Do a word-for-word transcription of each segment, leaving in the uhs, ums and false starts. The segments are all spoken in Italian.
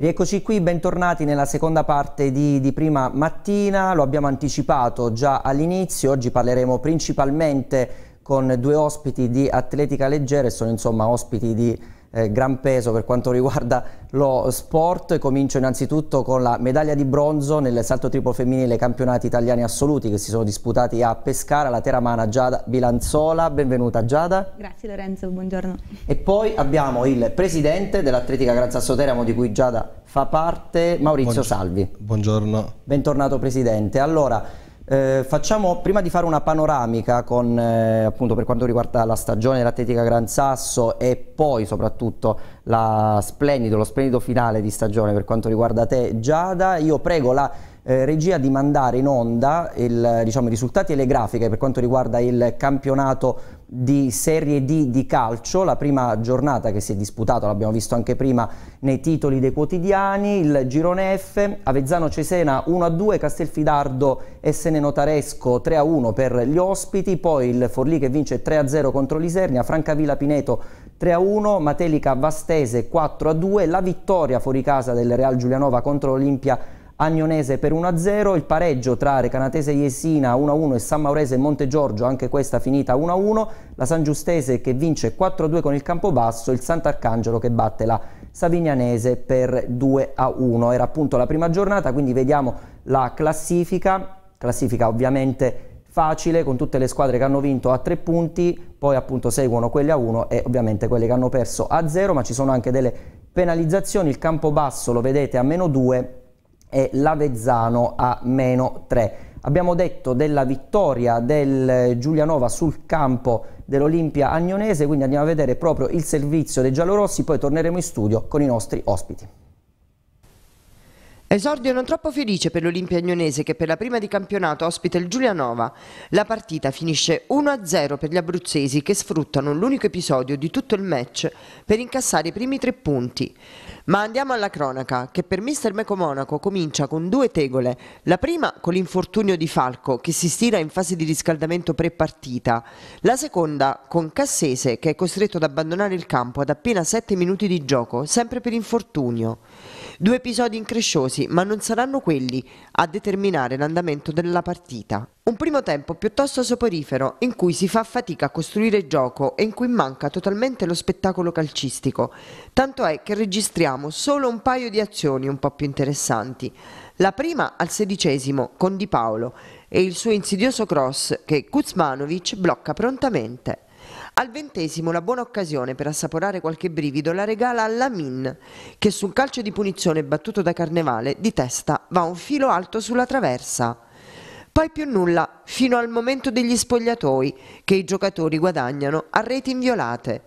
Rieccoci qui, bentornati nella seconda parte di, di Prima Mattina. Lo abbiamo anticipato già all'inizio, oggi parleremo principalmente con due ospiti di atletica leggera, e sono insomma ospiti di eh, gran peso per quanto riguarda lo sport. Comincio innanzitutto con la medaglia di bronzo nel salto triplo femminile campionati italiani assoluti che si sono disputati a Pescara, la teramana Giada Bilanzola. Benvenuta Giada. Grazie Lorenzo, buongiorno. E poi abbiamo il presidente dell'Atletica Gran Sasso Teramo, di cui Giada fa parte, Maurizio Salvi. Buongiorno. Bentornato presidente. Allora, Eh, facciamo, prima di fare una panoramica con, eh, appunto, per quanto riguarda la stagione dell'Atletica Gran Sasso e poi soprattutto la splendido, lo splendido finale di stagione per quanto riguarda te Giada, io prego la eh, regia di mandare in onda il, diciamo, i risultati e le grafiche per quanto riguarda il campionato di Serie D di calcio, la prima giornata che si è disputata, l'abbiamo visto anche prima nei titoli dei quotidiani. Il girone F: Avezzano Cesena uno a due, Castelfidardo S N Notaresco tre a uno per gli ospiti, poi il Forlì che vince tre a zero contro l'Isernia, Francavilla Pineto tre a uno, Matelica Vastese quattro a due, la vittoria fuori casa del Real Giulianova contro l'Olimpia Agnonese per uno a zero, il pareggio tra Recanatese Jesina uno a uno e San Maurese Montegiorgio, anche questa finita uno a uno, la San Giustese che vince quattro a due con il Campobasso, il Sant'Arcangelo che batte la Savignanese per due a uno. Era appunto la prima giornata, quindi vediamo la classifica, classifica ovviamente facile con tutte le squadre che hanno vinto a tre punti, poi appunto seguono quelle a uno e ovviamente quelle che hanno perso a zero, ma ci sono anche delle penalizzazioni, il Campobasso lo vedete a meno due e l'Avezzano a meno tre. Abbiamo detto della vittoria del Giulianova sul campo dell'Olimpia Agnonese, quindi andiamo a vedere proprio il servizio dei giallorossi, poi torneremo in studio con i nostri ospiti. Esordio non troppo felice per l'Olimpia Agnonese, che per la prima di campionato ospita il Giulianova. La partita finisce uno a zero per gli abruzzesi, che sfruttano l'unico episodio di tutto il match per incassare i primi tre punti. Ma andiamo alla cronaca, che per mister Meco Monaco comincia con due tegole. La prima con l'infortunio di Falco, che si stira in fase di riscaldamento pre-partita. La seconda con Cassese, che è costretto ad abbandonare il campo ad appena sette minuti di gioco, sempre per infortunio. Due episodi incresciosi, ma non saranno quelli a determinare l'andamento della partita. Un primo tempo piuttosto soporifero, in cui si fa fatica a costruire gioco e in cui manca totalmente lo spettacolo calcistico, tanto è che registriamo solo un paio di azioni un po' più interessanti. La prima al sedicesimo con Di Paolo e il suo insidioso cross che Kuzmanovic blocca prontamente. Al ventesimo la buona occasione per assaporare qualche brivido la regala Lamin, che sul calcio di punizione battuto da Carnevale di testa va un filo alto sulla traversa. Poi più nulla fino al momento degli spogliatoi, che i giocatori guadagnano a reti inviolate.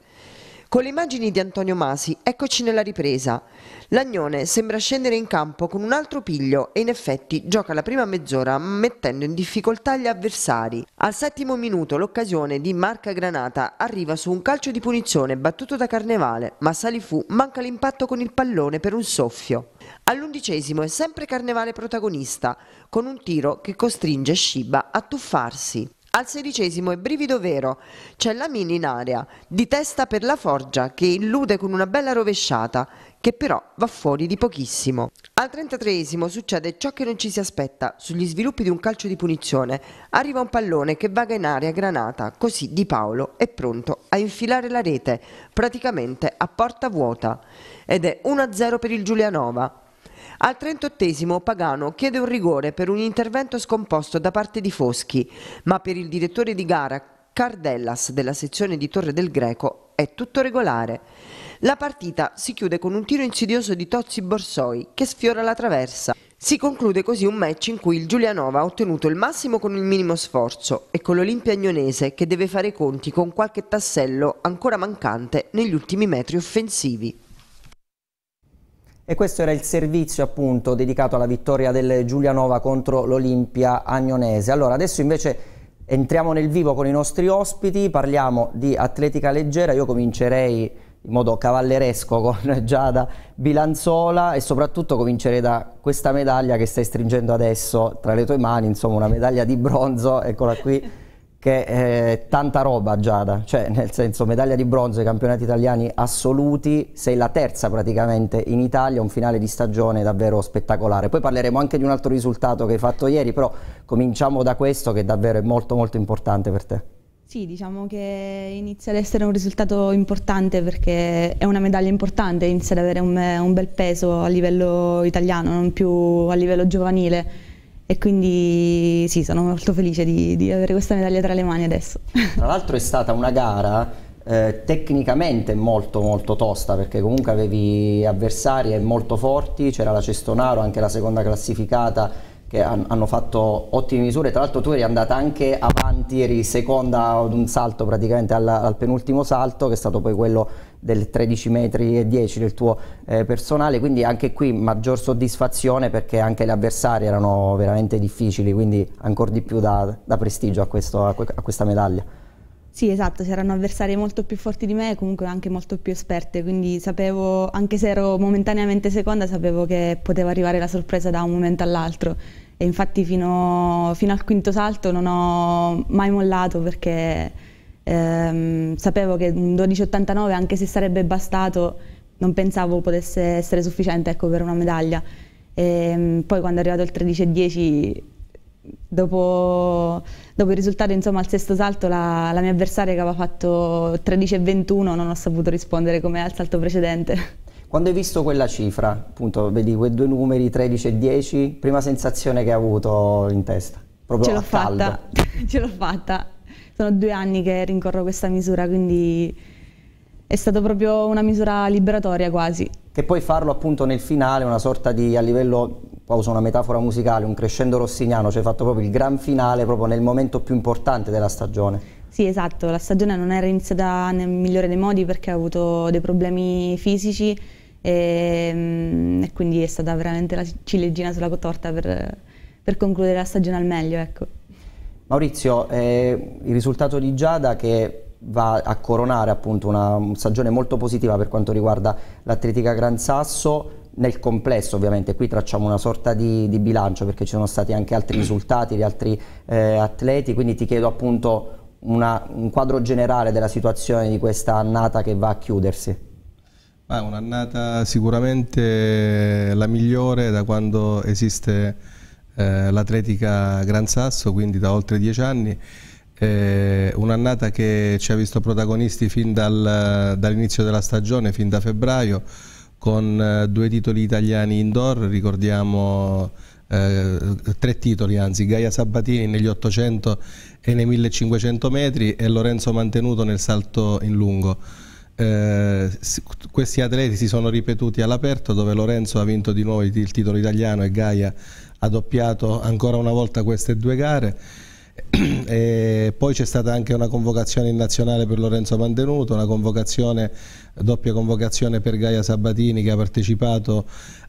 Con le immagini di Antonio Masi eccoci nella ripresa. L'Agnone sembra scendere in campo con un altro piglio e in effetti gioca la prima mezz'ora mettendo in difficoltà gli avversari. Al settimo minuto l'occasione di Marca Granata arriva su un calcio di punizione battuto da Carnevale, ma Salifù manca l'impatto con il pallone per un soffio. All'undicesimo è sempre Carnevale protagonista, con un tiro che costringe Sciba a tuffarsi. Al sedicesimo è brivido vero, c'è Lamin in area, di testa per la Forgia che illude con una bella rovesciata, che però va fuori di pochissimo. Al trentatreesimo succede ciò che non ci si aspetta, sugli sviluppi di un calcio di punizione arriva un pallone che vaga in area Granata, così Di Paolo è pronto a infilare la rete, praticamente a porta vuota, ed è uno a zero per il Giulianova. Al trentottesimo Pagano chiede un rigore per un intervento scomposto da parte di Foschi, ma per il direttore di gara Cardellas della sezione di Torre del Greco è tutto regolare. La partita si chiude con un tiro insidioso di Tozzi Borsoi che sfiora la traversa. Si conclude così un match in cui il Giulianova ha ottenuto il massimo con il minimo sforzo e con l'Olimpia Agnonese che deve fare i conti con qualche tassello ancora mancante negli ultimi metri offensivi. E questo era il servizio appunto dedicato alla vittoria del Giulianova contro l'Olimpia Agnonese. Allora adesso invece entriamo nel vivo con i nostri ospiti, parliamo di atletica leggera. Io comincerei in modo cavalleresco con Giada Bilanzola e soprattutto comincerei da questa medaglia che stai stringendo adesso tra le tue mani, insomma una medaglia di bronzo, eccola qui, che è tanta roba, Giada, cioè nel senso medaglia di bronzo ai campionati italiani assoluti, sei la terza praticamente in Italia, un finale di stagione davvero spettacolare. Poi parleremo anche di un altro risultato che hai fatto ieri, però cominciamo da questo che davvero è molto molto importante per te. Sì, diciamo che inizia ad essere un risultato importante perché è una medaglia importante, inizia ad avere un, un bel peso a livello italiano, non più a livello giovanile. E quindi sì, sono molto felice di, di avere questa medaglia tra le mani adesso. Tra l'altro è stata una gara eh, tecnicamente molto molto tosta, perché comunque avevi avversarie molto forti, c'era la Cestonaro, anche la seconda classificata, che han, hanno fatto ottime misure. Tra l'altro tu eri andata anche avanti, eri seconda ad un salto praticamente alla, al penultimo salto, che è stato poi quello del tredici metri e dieci del tuo eh, personale, quindi anche qui maggior soddisfazione perché anche le avversarie erano veramente difficili, quindi ancora di più da, da prestigio a, questo, a, que a questa medaglia. Sì, esatto, c'erano avversarie molto più forti di me e comunque anche molto più esperte, quindi sapevo, anche se ero momentaneamente seconda, sapevo che poteva arrivare la sorpresa da un momento all'altro. E infatti fino, fino al quinto salto non ho mai mollato perché... Eh, sapevo che un dodici ottantanove, anche se sarebbe bastato, non pensavo potesse essere sufficiente, ecco, per una medaglia. E poi quando è arrivato il tredici dieci, dopo, dopo il risultato, insomma, al sesto salto la, la mia avversaria che aveva fatto tredici ventuno non ho saputo rispondere come al salto precedente. Quando hai visto quella cifra, appunto, vedi quei due numeri tredici e dieci, prima sensazione che hai avuto in testa? Proprio ce l'ho fatta, ce l'ho fatta. Sono due anni che rincorro questa misura, quindi è stata proprio una misura liberatoria quasi. Che poi farlo appunto nel finale, una sorta di, a livello, uso una metafora musicale, un crescendo rossiniano, cioè hai fatto proprio il gran finale, proprio nel momento più importante della stagione. Sì, esatto, la stagione non era iniziata nel migliore dei modi perché ho avuto dei problemi fisici e, e quindi è stata veramente la ciliegina sulla torta per, per concludere la stagione al meglio, ecco. Maurizio, eh, il risultato di Giada che va a coronare appunto una stagione molto positiva per quanto riguarda l'Atletica Gran Sasso nel complesso, ovviamente qui tracciamo una sorta di, di bilancio perché ci sono stati anche altri risultati di altri eh, atleti, quindi ti chiedo appunto una, un quadro generale della situazione di questa annata che va a chiudersi. Ah, un'annata sicuramente la migliore da quando esiste l'Atletica Gran Sasso, quindi da oltre dieci anni, eh, un'annata che ci ha visto protagonisti fin dal, dall'inizio della stagione, fin da febbraio, con due titoli italiani indoor, ricordiamo eh, tre titoli anzi, Gaia Sabatini negli ottocento e nei millecinquecento metri e Lorenzo Mantenuto nel salto in lungo. Eh, questi atleti si sono ripetuti all'aperto, dove Lorenzo ha vinto di nuovo il titolo italiano e Gaia ha doppiato ancora una volta queste due gare. E poi c'è stata anche una convocazione in nazionale per Lorenzo Mantenuto, una convocazione, doppia convocazione per Gaia Sabatini, che ha partecipato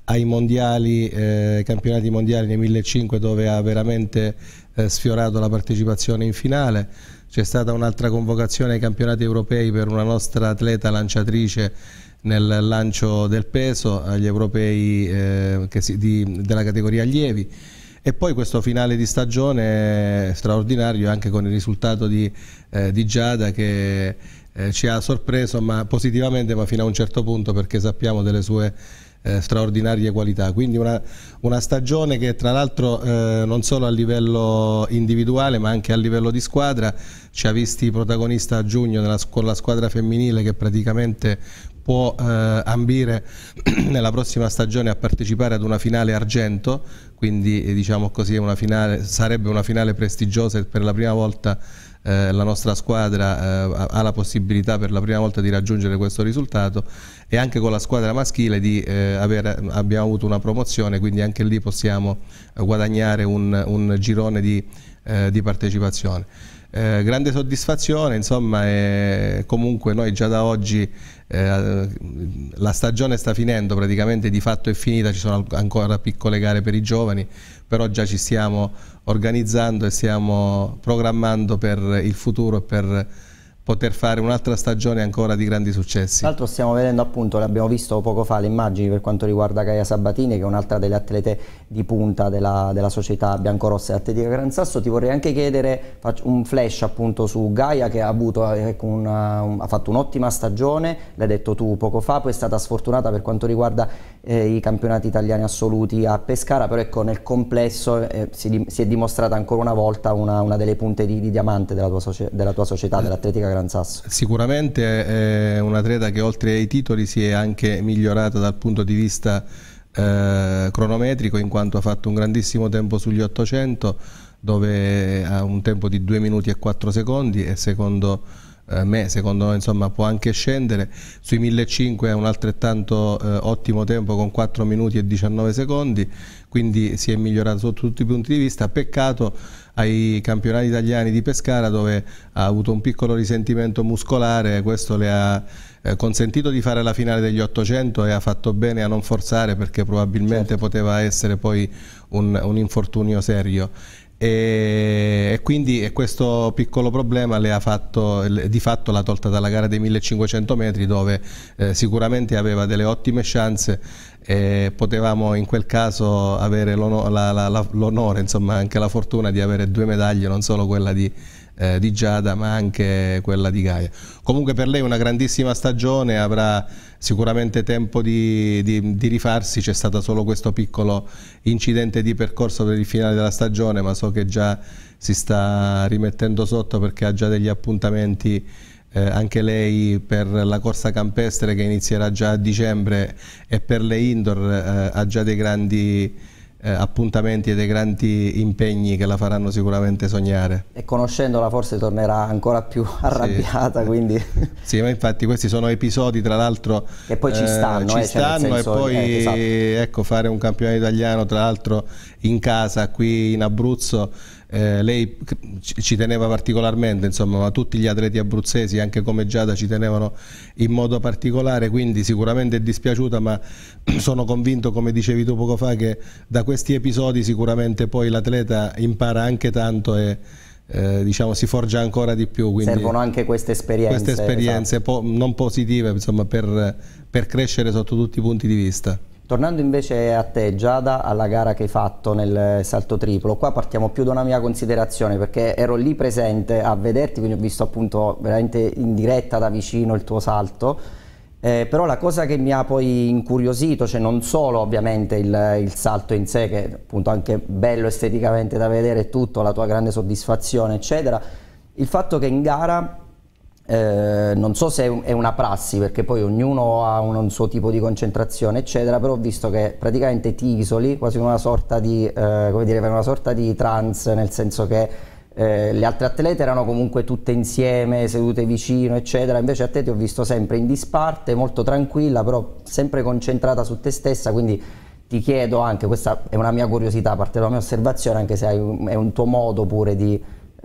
ai mondiali, eh, campionati mondiali nei millecinquecento, dove ha veramente eh, sfiorato la partecipazione in finale. C'è stata un'altra convocazione ai campionati europei per una nostra atleta lanciatrice nel lancio del peso agli europei eh, che si, di, della categoria allievi. E poi questo finale di stagione straordinario anche con il risultato di, eh, di Giada che eh, ci ha sorpreso ma positivamente, ma fino a un certo punto, perché sappiamo delle sue eh, straordinarie qualità. Quindi una, una stagione che tra l'altro eh, non solo a livello individuale ma anche a livello di squadra ci ha visti protagonista a giugno nella, con la squadra femminile che praticamente può eh, ambire nella prossima stagione a partecipare ad una finale argento, quindi diciamo così una finale, sarebbe una finale prestigiosa e per la prima volta eh, la nostra squadra eh, ha la possibilità per la prima volta di raggiungere questo risultato. E anche con la squadra maschile di, eh, aver, abbiamo avuto una promozione, quindi anche lì possiamo guadagnare un, un girone di, eh, di partecipazione. Eh, grande soddisfazione, insomma, e comunque noi già da oggi eh, la stagione sta finendo, praticamente di fatto è finita, ci sono ancora piccole gare per i giovani, però già ci stiamo organizzando e stiamo programmando per il futuro e per poter fare un'altra stagione ancora di grandi successi. Tra l'altro stiamo vedendo, appunto, l'abbiamo visto poco fa, le immagini per quanto riguarda Gaia Sabatini, che è un'altra delle atlete di punta della, della società biancorossa e Atletica Gran Sasso. Ti vorrei anche chiedere un flash, appunto, su Gaia, che ha, avuto, una, un, ha fatto un'ottima stagione, l'hai detto tu poco fa, poi è stata sfortunata per quanto riguarda eh, i campionati italiani assoluti a Pescara, però ecco, nel complesso eh, si, si è dimostrata ancora una volta una, una delle punte di, di diamante della tua, socia della tua società, dell'Atletica Gran Sasso. Sicuramente è un atleta che oltre ai titoli si è anche migliorata dal punto di vista eh, cronometrico, in quanto ha fatto un grandissimo tempo sugli ottocento, dove ha un tempo di due minuti e quattro secondi, e secondo eh, me, secondo noi, insomma, può anche scendere. Sui millecinquecento ha un altrettanto eh, ottimo tempo con quattro minuti e diciannove secondi, quindi si è migliorato sotto tutti i punti di vista. Peccato ai campionati italiani di Pescara, dove ha avuto un piccolo risentimento muscolare. Questo le ha consentito di fare la finale degli ottocento e ha fatto bene a non forzare, perché probabilmente certo. poteva essere poi un, un infortunio serio, e, e quindi e questo piccolo problema le ha fatto, di fatto l'ha tolta dalla gara dei millecinquecento metri, dove eh, sicuramente aveva delle ottime chance. E potevamo in quel caso avere l'onore, insomma anche la fortuna, di avere due medaglie, non solo quella di, eh, di Giada ma anche quella di Gaia. Comunque per lei una grandissima stagione, avrà sicuramente tempo di, di, di rifarsi. C'è stato solo questo piccolo incidente di percorso per il finale della stagione, ma so che già si sta rimettendo sotto, perché ha già degli appuntamenti Eh, anche lei per la corsa campestre, che inizierà già a dicembre, e per le indoor eh, ha già dei grandi eh, appuntamenti e dei grandi impegni che la faranno sicuramente sognare. E conoscendola forse tornerà ancora più arrabbiata, sì. quindi... Sì, ma infatti questi sono episodi, tra l'altro... Che poi ci stanno, eh, ci eh, stanno cioè nel senso, e poi eh, esatto. ecco, fare un campionato italiano, tra l'altro in casa, qui in Abruzzo. Eh, lei ci teneva particolarmente, insomma, ma tutti gli atleti abruzzesi, anche come Giada, ci tenevano in modo particolare, quindi sicuramente è dispiaciuta, ma sono convinto, come dicevi tu poco fa, che da questi episodi sicuramente poi l'atleta impara anche tanto e Eh, diciamo si forgia ancora di più, quindi servono anche queste esperienze, queste esperienze esatto. po non positive, insomma, per, per crescere sotto tutti i punti di vista. Tornando invece a te, Giada, alla gara che hai fatto nel salto triplo, qua partiamo più da una mia considerazione, perché ero lì presente a vederti, quindi ho visto appunto veramente in diretta da vicino il tuo salto. Eh, però la cosa che mi ha poi incuriosito, cioè non solo ovviamente il, il salto in sé, che è appunto anche bello esteticamente da vedere tutto, la tua grande soddisfazione eccetera, il fatto che in gara, eh, non so se è una prassi, perché poi ognuno ha un, un suo tipo di concentrazione eccetera, però ho visto che praticamente ti isoli quasi in una sorta di, eh, come dire, una sorta di trance, nel senso che Eh, le altre atlete erano comunque tutte insieme, sedute vicino eccetera, invece a te ti ho visto sempre in disparte, molto tranquilla, però sempre concentrata su te stessa. Quindi ti chiedo anche, questa è una mia curiosità, parte dalla mia osservazione, anche se hai un, è un tuo modo pure di,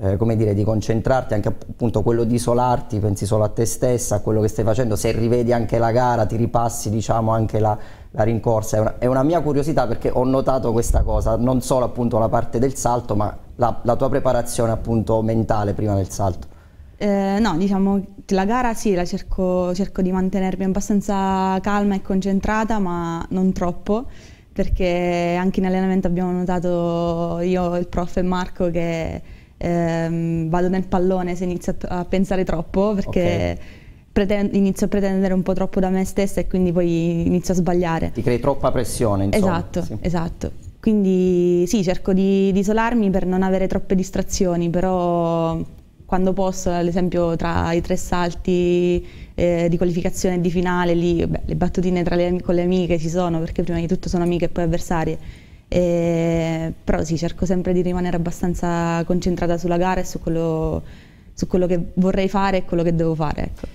eh, come dire, di concentrarti, anche appunto quello di isolarti, pensi solo a te stessa, a quello che stai facendo, se rivedi anche la gara, ti ripassi diciamo anche la, la rincorsa. È una, è una mia curiosità, perché ho notato questa cosa, non solo appunto la parte del salto, ma La, la tua preparazione appunto mentale prima del salto. Eh, no, diciamo la gara sì, la cerco, cerco di mantenermi abbastanza calma e concentrata, ma non troppo, perché anche in allenamento abbiamo notato io, il prof e Marco, che ehm, vado nel pallone se inizio a pensare troppo, perché okay. Pretendo, inizio a pretendere un po' troppo da me stessa e quindi poi inizio a sbagliare. Ti crei troppa pressione, insomma. Esatto, sì. esatto. Quindi sì, cerco di, di isolarmi per non avere troppe distrazioni, però quando posso, ad esempio tra i tre salti eh, di qualificazione e di finale, lì beh, le battutine tra le, con le amiche ci sono, perché prima di tutto sono amiche e poi avversarie, e, però sì, cerco sempre di rimanere abbastanza concentrata sulla gara e su quello, su quello che vorrei fare e quello che devo fare. Ecco.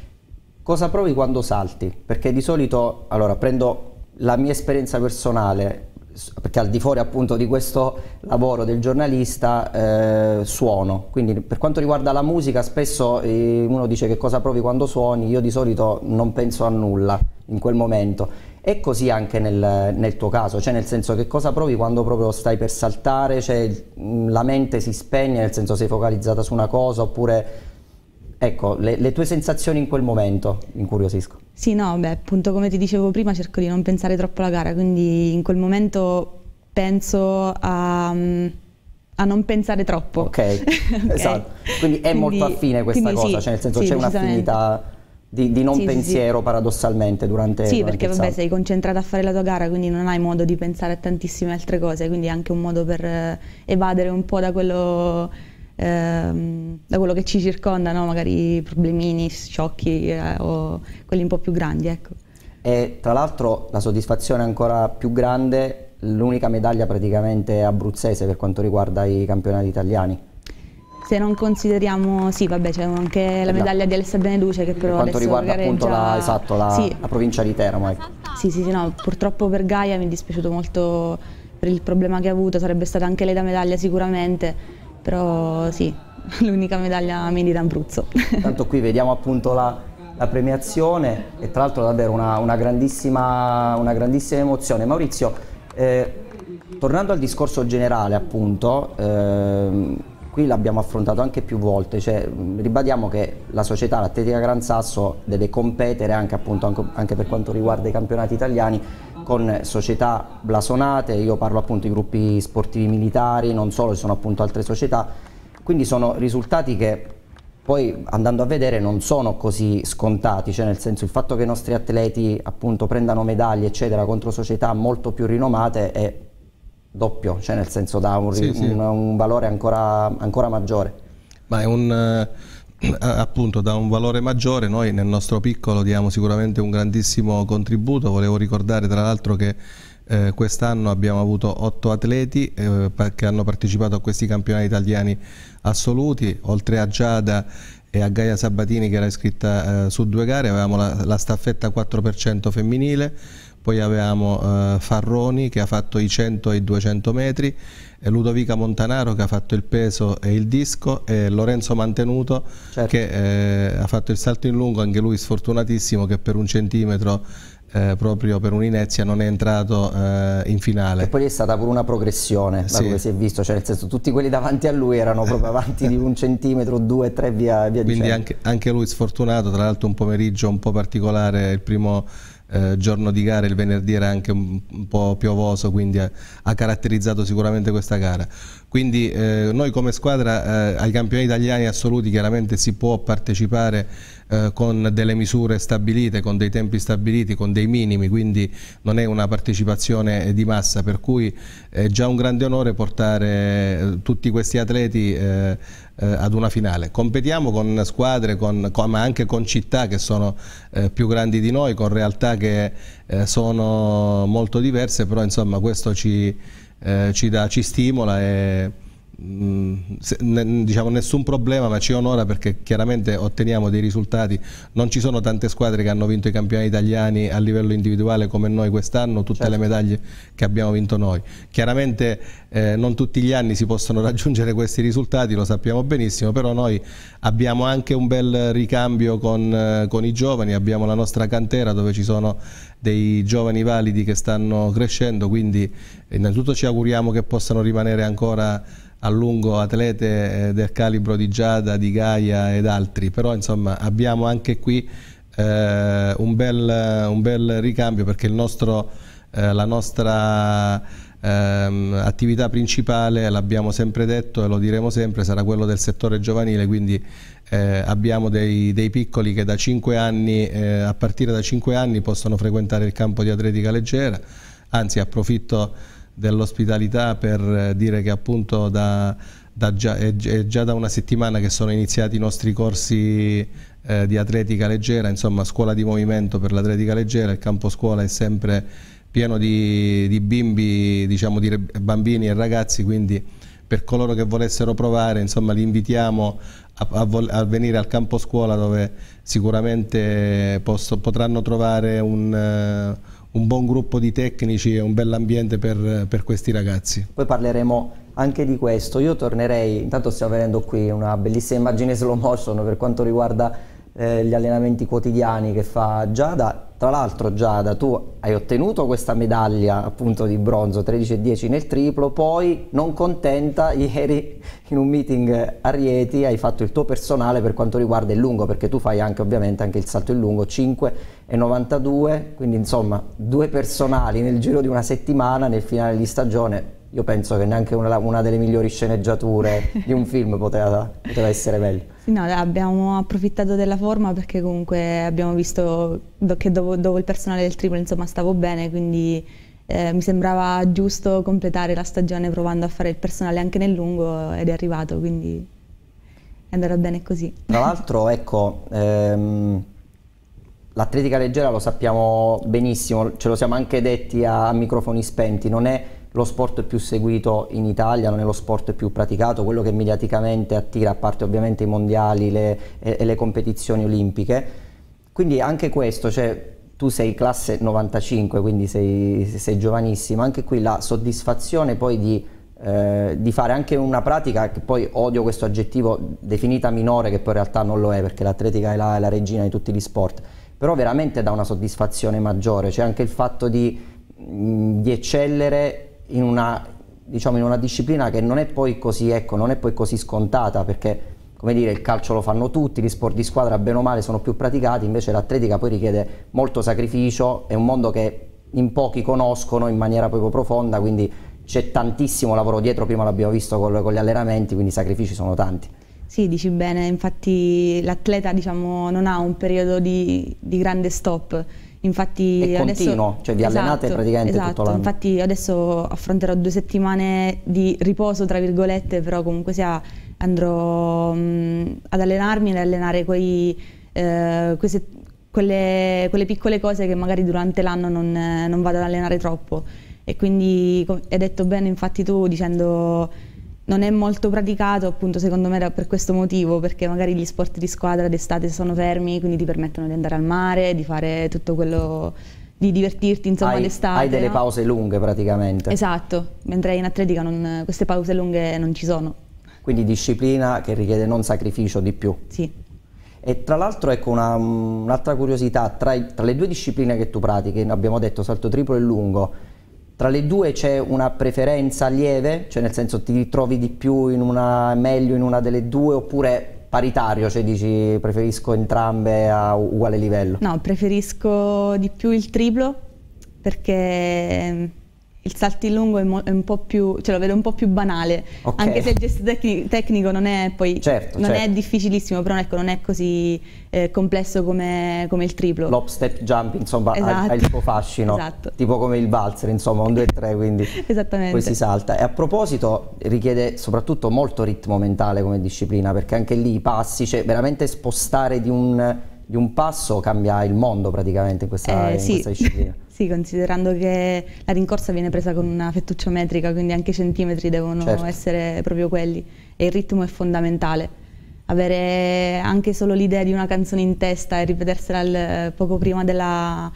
Cosa provi quando salti? Perché di solito, allora prendo la mia esperienza personale, perché al di fuori appunto di questo lavoro del giornalista eh, suono, quindi per quanto riguarda la musica spesso eh, uno dice che cosa provi quando suoni, io di solito non penso a nulla in quel momento. È così anche nel, nel tuo caso, cioè nel senso che cosa provi quando proprio stai per saltare, cioè la mente si spegne, nel senso sei focalizzata su una cosa, oppure Ecco, le, le tue sensazioni in quel momento, incuriosisco. Sì, no, beh, appunto come ti dicevo prima cerco di non pensare troppo alla gara, quindi in quel momento penso a, a non pensare troppo. Ok, okay. Esatto, quindi è quindi, molto affine questa cosa, sì, cioè nel senso sì, c'è un'affinità di, di non sì, pensiero sì, sì. paradossalmente durante Sì, durante perché vabbè, sei concentrata a fare la tua gara, quindi non hai modo di pensare a tantissime altre cose, quindi è anche un modo per evadere un po' da quello... da quello che ci circonda, no? Magari problemini, sciocchi eh, o quelli un po' più grandi, ecco. E tra l'altro la soddisfazione ancora più grande, l'unica medaglia praticamente abruzzese per quanto riguarda i campionati italiani. Se non consideriamo, sì vabbè, c'è anche la medaglia di Alessia Beneduce che però adesso riguarda appunto la, esatto, la, sì. la provincia di Teramo, ecco. Sì, sì, sì, no, purtroppo per Gaia mi è dispiaciuto molto per il problema che ha avuto, sarebbe stata anche lei la medaglia sicuramente. Però sì, l'unica medaglia merita Abruzzo. Tanto qui vediamo appunto la, la premiazione e tra l'altro davvero una, una, grandissima, una grandissima emozione. Maurizio, eh, tornando al discorso generale appunto, eh, qui l'abbiamo affrontato anche più volte, cioè ribadiamo che la società, l'Atletica Gran Sasso, deve competere anche, appunto, anche, anche per quanto riguarda i campionati italiani, con società blasonate, io parlo appunto di gruppi sportivi militari, non solo, ci sono appunto altre società, quindi sono risultati che poi andando a vedere non sono così scontati, cioè nel senso il fatto che i nostri atleti appunto prendano medaglie eccetera contro società molto più rinomate è doppio, cioè nel senso dà un, sì, un, sì. un valore ancora, ancora maggiore. Ma è un... appunto da un valore maggiore, noi nel nostro piccolo diamo sicuramente un grandissimo contributo. Volevo ricordare tra l'altro che eh, quest'anno abbiamo avuto otto atleti eh, che hanno partecipato a questi campionati italiani assoluti, oltre a Giada e a Gaia Sabatini che era iscritta eh, su due gare, avevamo la, la staffetta quattro per cento femminile, poi avevamo eh, Farroni che ha fatto i cento e i duecento metri, Ludovica Montanaro che ha fatto il peso e il disco e Lorenzo Mantenuto certo. che eh, ha fatto il salto in lungo, anche lui sfortunatissimo che per un centimetro eh, proprio per un'inezia non è entrato eh, in finale. E poi è stata pure una progressione, sì. da come si è visto, cioè nel senso tutti quelli davanti a lui erano proprio avanti di un centimetro, due, tre via, via Quindi dicendo. Anche, anche lui sfortunato, tra l'altro un pomeriggio un po' particolare, il primo... Eh, giorno di gara, il venerdì era anche un, un po' piovoso, quindi ha, ha caratterizzato sicuramente questa gara. Quindi eh, noi come squadra eh, ai campioni italiani assoluti chiaramente si può partecipare eh, con delle misure stabilite, con dei tempi stabiliti, con dei minimi, quindi non è una partecipazione di massa, per cui è già un grande onore portare eh, tutti questi atleti eh, eh, ad una finale. Competiamo con squadre, con, con, ma anche con città che sono eh, più grandi di noi, con realtà che eh, sono molto diverse, però insomma questo ci, eh, ci, dà, ci stimola e mh, se, ne, diciamo nessun problema, ma ci onora perché chiaramente otteniamo dei risultati. Non ci sono tante squadre che hanno vinto i campionati italiani a livello individuale come noi quest'anno, tutte certo. le medaglie che abbiamo vinto noi. Chiaramente eh, non tutti gli anni si possono raggiungere questi risultati, lo sappiamo benissimo, però noi abbiamo anche un bel ricambio con, eh, con i giovani, abbiamo la nostra cantera dove ci sono dei giovani validi che stanno crescendo, quindi innanzitutto ci auguriamo che possano rimanere ancora a lungo atlete del calibro di Giada, di Gaia ed altri, però insomma abbiamo anche qui eh, un, bel, un bel ricambio perché il nostro, eh, la nostra ehm, attività principale, l'abbiamo sempre detto e lo diremo sempre, sarà quello del settore giovanile, quindi Eh, abbiamo dei, dei piccoli che da cinque anni, eh, a partire da cinque anni possono frequentare il campo di atletica leggera, anzi approfitto dell'ospitalità per eh, dire che appunto da, da già, è, è già da una settimana che sono iniziati i nostri corsi eh, di atletica leggera, insomma scuola di movimento per l'atletica leggera, il campo scuola è sempre pieno di, di bimbi, diciamo di bambini e ragazzi, quindi per coloro che volessero provare, insomma li invitiamo A, a, a venire al campo scuola dove sicuramente posso, potranno trovare un, uh, un buon gruppo di tecnici e un bell'ambiente per, per questi ragazzi. Poi parleremo anche di questo. Io tornerei, intanto stiamo vedendo qui una bellissima immagine slow motion per quanto riguarda eh, gli allenamenti quotidiani che fa Giada. Tra l'altro, Giada, tu hai ottenuto questa medaglia appunto di bronzo tredici e dieci nel triplo, poi non contenta ieri in un meeting a Rieti hai fatto il tuo personale per quanto riguarda il lungo, perché tu fai anche ovviamente anche il salto in lungo, cinque e novantadue, quindi insomma due personali nel giro di una settimana nel finale di stagione. Io penso che neanche una, una delle migliori sceneggiature di un film poteva, poteva essere meglio. No, abbiamo approfittato della forma perché comunque abbiamo visto che dopo, dopo il personale del triplo insomma stavo bene, quindi eh, mi sembrava giusto completare la stagione provando a fare il personale anche nel lungo ed è arrivato, quindi è andata bene così. Tra l'altro, ecco, ehm, l'atletica leggera lo sappiamo benissimo, ce lo siamo anche detti a, a microfoni spenti, non è lo sport più seguito in Italia, non è lo sport più praticato, quello che mediaticamente attira, a parte ovviamente i mondiali le, e, e le competizioni olimpiche. Quindi anche questo, cioè, tu sei classe novantacinque, quindi sei, sei giovanissima, anche qui la soddisfazione poi di, eh, di fare anche una pratica, che poi odio questo aggettivo, definita minore, che poi in realtà non lo è, perché l'atletica è la, è la regina di tutti gli sport, però veramente dà una soddisfazione maggiore, c'è cioè anche il fatto di, di eccellere in una, diciamo, in una disciplina che non è poi così, ecco, non è poi così scontata, perché come dire il calcio lo fanno tutti, gli sport di squadra bene o male sono più praticati, invece l'atletica poi richiede molto sacrificio, è un mondo che in pochi conoscono in maniera proprio profonda, quindi c'è tantissimo lavoro dietro, prima l'abbiamo visto con, con gli allenamenti, quindi i sacrifici sono tanti. Sì, dici bene, infatti l'atleta diciamo non ha un periodo di, di grande stop. Infatti è continuo, adesso, cioè vi esatto, allenate praticamente esatto, tutto l'anno. Infatti adesso affronterò due settimane di riposo, tra virgolette, però comunque sia andrò mh, ad allenarmi, ad allenare quei, eh, queste, quelle, quelle piccole cose che magari durante l'anno non, eh, non vado ad allenare troppo. E quindi hai detto bene infatti tu dicendo non è molto praticato, appunto secondo me per questo motivo, perché magari gli sport di squadra d'estate sono fermi, quindi ti permettono di andare al mare, di fare tutto quello, di divertirti insomma d'estate. Hai delle no? pause lunghe praticamente. Esatto, mentre in atletica non, queste pause lunghe non ci sono. Quindi disciplina che richiede non sacrificio di più. Sì. E tra l'altro ecco una, un'altra curiosità, tra, i, tra le due discipline che tu pratichi, abbiamo detto salto triplo e lungo, tra le due c'è una preferenza lieve, cioè nel senso ti ritrovi di più in una, meglio in una delle due, oppure paritario, cioè dici preferisco entrambe a uguale livello? No, preferisco di più il triplo perché il salto in lungo è, è un po' più, cioè lo vedo un po' più banale, okay. Anche se il gesto tecnico, tecnico non è poi certo, non certo. è difficilissimo, però ecco, non è così eh, complesso come, come il triplo. L'hop-step jump insomma esatto. ha, ha il suo fascino, esatto. tipo come il valzer, insomma un due tre, quindi esattamente. Poi si salta. E a proposito richiede soprattutto molto ritmo mentale come disciplina, perché anche lì i passi, cioè veramente spostare di un, di un passo cambia il mondo praticamente in questa, eh, in sì. questa disciplina. Sì, considerando che la rincorsa viene presa con una fettucciometrica, quindi anche i centimetri devono certo. essere proprio quelli, e il ritmo è fondamentale. Avere anche solo l'idea di una canzone in testa e ripetersela al, poco prima della,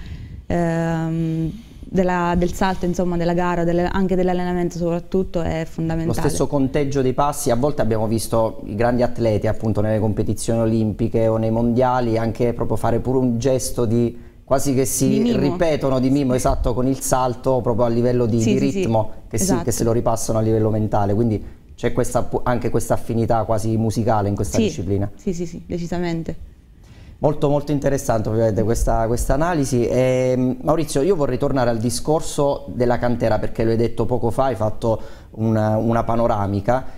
ehm, della, del salto, insomma, della gara, delle, anche dell'allenamento soprattutto, è fondamentale. Lo stesso conteggio dei passi, a volte abbiamo visto i grandi atleti appunto nelle competizioni olimpiche o nei mondiali anche proprio fare pure un gesto di... quasi che si ripetono di mimo, esatto, con il salto proprio a livello di, sì, di ritmo, sì, sì. Che, esatto. si, che se lo ripassano a livello mentale, quindi c'è anche questa affinità quasi musicale in questa sì. disciplina. Sì, sì, sì, decisamente. Molto, molto interessante ovviamente questa, questa analisi. E, Maurizio, io vorrei tornare al discorso della cantera, perché lo hai detto poco fa, hai fatto una, una panoramica.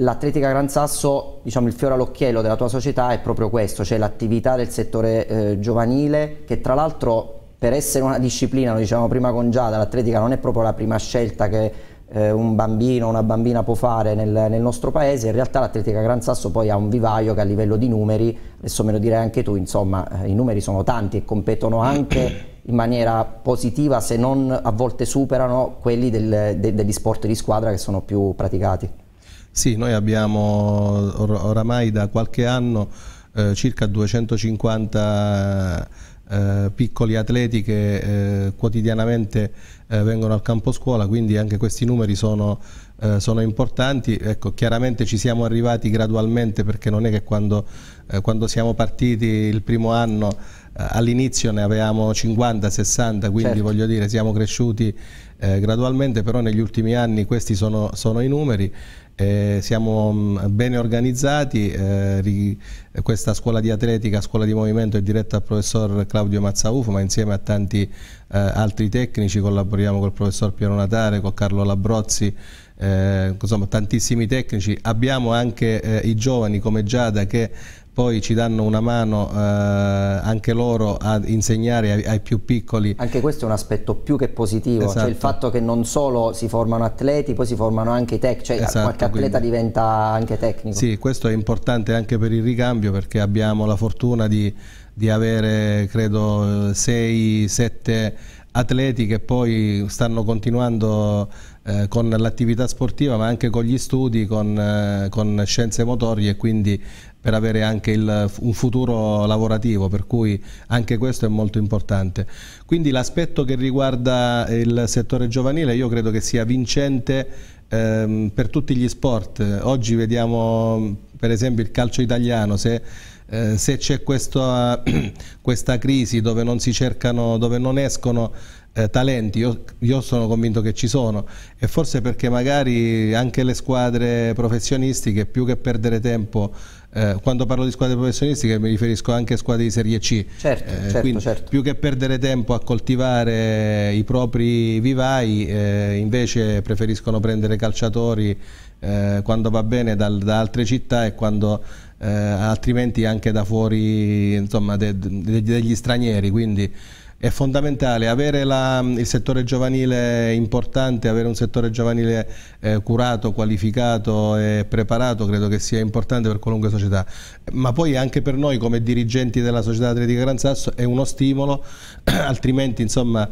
L'Atletica Gran Sasso, diciamo il fiore all'occhiello della tua società è proprio questo, cioè l'attività del settore eh, giovanile, che tra l'altro per essere una disciplina, lo dicevamo prima con Giada, l'atletica non è proprio la prima scelta che eh, un bambino o una bambina può fare nel, nel nostro paese. In realtà l'Atletica Gran Sasso poi ha un vivaio che a livello di numeri, adesso me lo direi anche tu, insomma eh, i numeri sono tanti e competono anche in maniera positiva, se non a volte superano quelli del, de, degli sport di squadra che sono più praticati. Sì, noi abbiamo or oramai da qualche anno eh, circa duecentocinquanta eh, piccoli atleti che eh, quotidianamente eh, vengono al campo scuola, quindi anche questi numeri sono eh, sono importanti. Ecco, chiaramente ci siamo arrivati gradualmente, perché non è che quando, eh, quando siamo partiti il primo anno, eh, all'inizio ne avevamo cinquanta, sessanta, quindi certo, voglio dire, siamo cresciuti eh, gradualmente, però negli ultimi anni questi sono, sono i numeri. Eh, siamo mh, bene organizzati, eh, ri, questa scuola di atletica, scuola di movimento, è diretta al professor Claudio Mazzaufo, ma insieme a tanti eh, altri tecnici collaboriamo col professor Piero Natale, con Carlo Labrozzi, eh, insomma tantissimi tecnici. Abbiamo anche eh, i giovani come Giada, che poi ci danno una mano eh, anche loro a insegnare ai, ai più piccoli. Anche questo è un aspetto più che positivo, esatto, cioè il fatto che non solo si formano atleti, poi si formano anche i tecnici, cioè esatto, qualche atleta quindi diventa anche tecnico. Sì, questo è importante anche per il ricambio, perché abbiamo la fortuna di, di avere credo sei sette atleti che poi stanno continuando eh, con l'attività sportiva, ma anche con gli studi, con, eh, con scienze motorie, e quindi per avere anche il, un futuro lavorativo, per cui anche questo è molto importante. Quindi l'aspetto che riguarda il settore giovanile io credo che sia vincente ehm, per tutti gli sport. Oggi vediamo per esempio il calcio italiano, se, eh, se c'è questa, questa crisi dove non si cercano, dove non escono Eh, talenti, io, io sono convinto che ci sono, e forse perché magari anche le squadre professionistiche, più che perdere tempo, eh, quando parlo di squadre professionistiche mi riferisco anche a squadre di Serie C, certo, eh, certo, quindi certo, più che perdere tempo a coltivare i propri vivai, eh, invece preferiscono prendere calciatori eh, quando va bene dal, da altre città, e quando eh, altrimenti anche da fuori, insomma, de, de, degli stranieri. Quindi è fondamentale avere la, il settore giovanile importante, avere un settore giovanile eh, curato, qualificato e preparato, credo che sia importante per qualunque società, ma poi anche per noi come dirigenti della società Atletica Gran Sasso è uno stimolo, altrimenti insomma,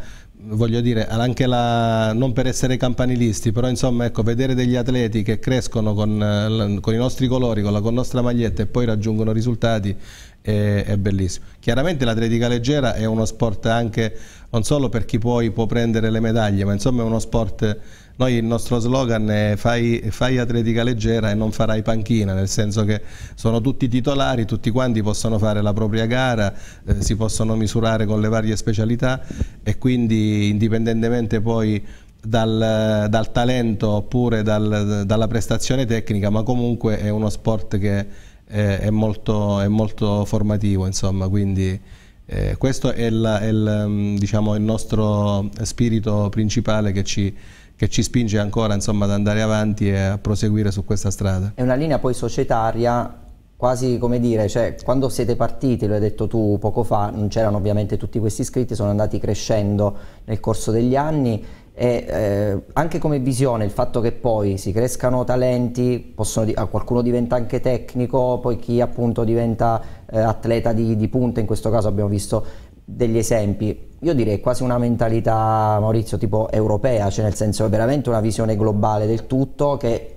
voglio dire, anche la, non per essere campanilisti, però insomma, ecco, vedere degli atleti che crescono con, con i nostri colori, con la con nostra maglietta, e poi raggiungono risultati è, è bellissimo. Chiaramente l'atletica leggera è uno sport anche non solo per chi poi può prendere le medaglie, ma insomma è uno sport. Noi il nostro slogan è fai, fai atletica leggera e non farai panchina, nel senso che sono tutti titolari, tutti quanti possono fare la propria gara, eh, si possono misurare con le varie specialità, e quindi indipendentemente poi dal, dal talento oppure dal, dalla prestazione tecnica, ma comunque è uno sport che è, è, molto, è molto formativo, insomma, quindi eh, questo è, la, è il, diciamo, il nostro spirito principale che ci che ci spinge ancora, insomma, ad andare avanti e a proseguire su questa strada. È una linea poi societaria, quasi, come dire, cioè, quando siete partiti, lo hai detto tu poco fa, non c'erano ovviamente tutti questi iscritti, sono andati crescendo nel corso degli anni, e eh, anche come visione il fatto che poi si crescano talenti, possono, qualcuno diventa anche tecnico, poi chi appunto diventa eh, atleta di, di punta, in questo caso abbiamo visto degli esempi, io direi quasi una mentalità, Maurizio, tipo europea, cioè nel senso è veramente una visione globale del tutto che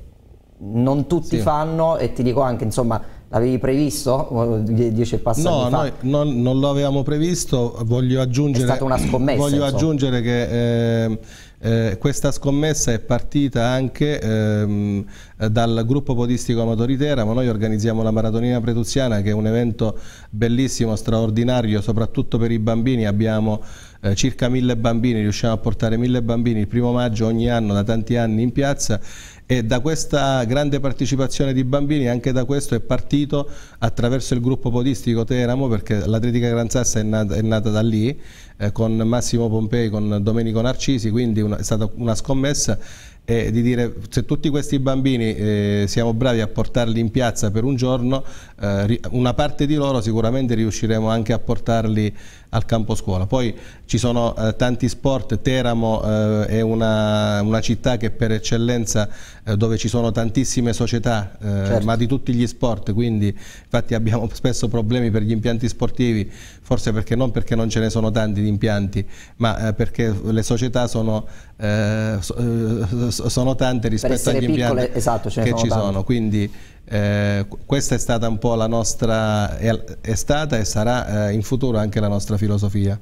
non tutti sì. fanno, e ti dico anche, insomma, l'avevi previsto? Dieci passati no, fa. Noi non, non lo avevamo previsto, voglio aggiungere, è stata una scommessa, voglio insomma. aggiungere che eh, eh, questa scommessa è partita anche eh, dal gruppo podistico amatori Teramo. Noi organizziamo la Maratonina Pretuziana, che è un evento bellissimo, straordinario, soprattutto per i bambini. Abbiamo Eh, circa mille bambini, riusciamo a portare mille bambini il primo maggio ogni anno da tanti anni in piazza, e da questa grande partecipazione di bambini, anche da questo è partito attraverso il gruppo podistico Teramo, perché l'Atletica Gran Sasso è nata, è nata da lì, eh, con Massimo Pompei, con Domenico Narcisi, quindi una, è stata una scommessa eh, di dire se tutti questi bambini eh, siamo bravi a portarli in piazza per un giorno, eh, una parte di loro sicuramente riusciremo anche a portarli al campo scuola. Poi ci sono eh, tanti sport. Teramo eh, è una, una città che per eccellenza eh, dove ci sono tantissime società, eh, certo. ma di tutti gli sport, quindi infatti abbiamo spesso problemi per gli impianti sportivi, forse perché non perché non ce ne sono tanti di impianti, ma eh, perché le società sono, eh, so, eh, sono tante rispetto agli piccole, impianti esatto, ce ne che sono ci tanti. sono, quindi Eh, questa è stata un po' la nostra, è, è stata e sarà eh, in futuro anche la nostra filosofia.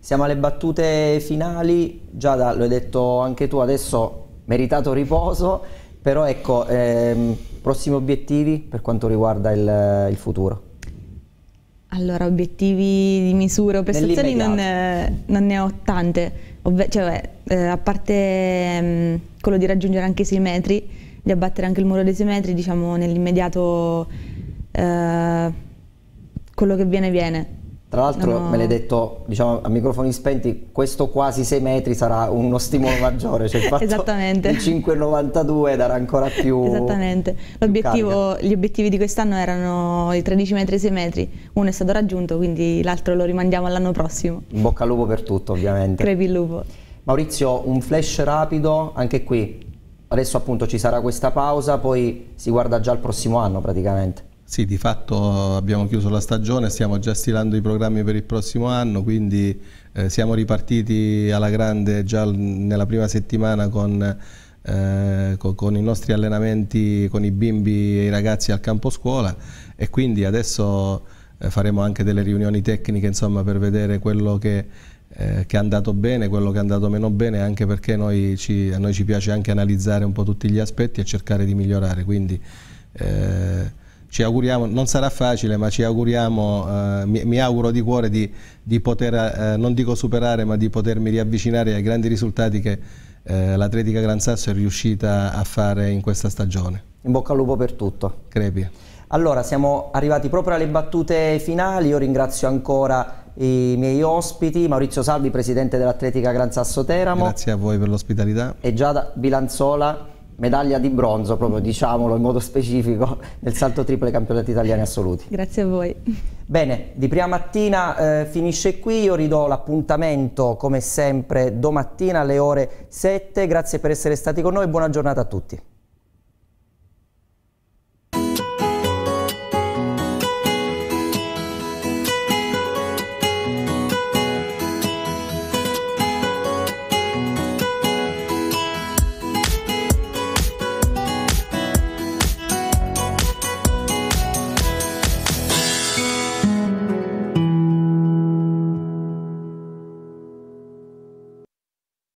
Siamo alle battute finali, Giada, lo hai detto anche tu adesso, meritato riposo, Però ecco, ehm, prossimi obiettivi per quanto riguarda il, il futuro? Allora, obiettivi di misura o prestazioni non, non ne ho tante, Ovve, cioè, eh, a parte ehm, quello di raggiungere anche i sei metri, di abbattere anche il muro dei sei metri, diciamo nell'immediato eh, quello che viene viene. Tra l'altro no. me l'hai detto, diciamo, a microfoni spenti, questo quasi sei metri sarà uno stimolo maggiore, cioè il fatto Esattamente. Il cinque virgola novantadue darà ancora più. Esattamente. L'obiettivo, gli obiettivi di quest'anno erano i tredici metri e i sei metri, uno è stato raggiunto, quindi l'altro lo rimandiamo all'anno prossimo. In bocca al lupo per tutto, ovviamente. Crepi il lupo. Maurizio, un flash rapido, anche qui, adesso appunto ci sarà questa pausa, poi si guarda già al prossimo anno praticamente. Sì, di fatto abbiamo chiuso la stagione, stiamo già stilando i programmi per il prossimo anno, quindi eh, siamo ripartiti alla grande già nella prima settimana con, eh, con, con i nostri allenamenti con i bimbi e i ragazzi al campo scuola, e quindi adesso eh, faremo anche delle riunioni tecniche, insomma, per vedere quello che, eh, che è andato bene, quello che è andato meno bene, anche perché noi ci, a noi ci piace anche analizzare un po' tutti gli aspetti e cercare di migliorare, quindi eh, ci auguriamo, non sarà facile, ma ci auguriamo, eh, mi, mi auguro di cuore di, di poter, eh, non dico superare, ma di potermi riavvicinare ai grandi risultati che eh, l'Atletica Gran Sasso è riuscita a fare in questa stagione. In bocca al lupo per tutto. Crepi. Allora, siamo arrivati proprio alle battute finali, io ringrazio ancora i miei ospiti, Maurizio Salvi, presidente dell'Atletica Gran Sasso Teramo. Grazie a voi per l'ospitalità. E Giada Bilanzola, medaglia di bronzo, proprio diciamolo in modo specifico, nel salto triple campionati italiani assoluti. Grazie a voi. Bene, di Prima Mattina eh, finisce qui, io ridò l'appuntamento come sempre domattina alle ore sette, grazie per essere stati con noi e buona giornata a tutti.